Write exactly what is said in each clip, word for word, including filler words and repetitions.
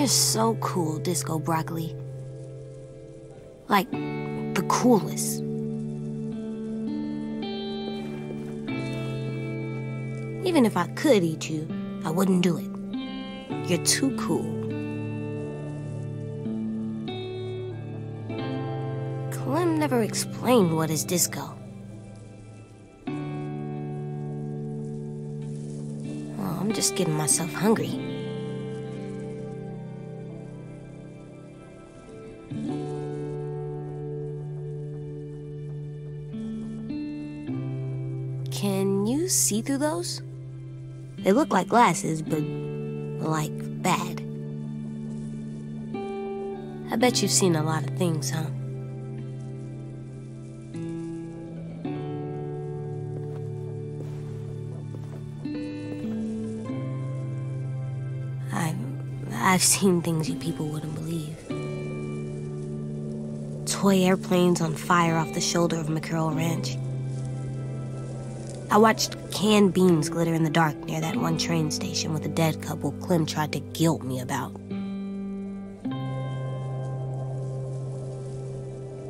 You're so cool, Disco Broccoli. Like, the coolest. Even if I could eat you, I wouldn't do it. You're too cool. Clem never explained what is disco. Oh, I'm just getting myself hungry. Can you see through those? They look like glasses, but, like, bad. I bet you've seen a lot of things, huh? I've, I've seen things you people wouldn't believe. Toy airplanes on fire off the shoulder of McCurl Ranch. I watched canned beans glitter in the dark near that one train station with a dead couple Clem tried to guilt me about.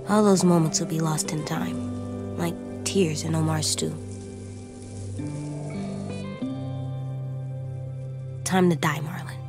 All those moments will be lost in time, like tears in Omar's stew. Time to die, Marlin.